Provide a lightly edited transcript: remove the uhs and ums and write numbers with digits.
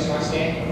しまして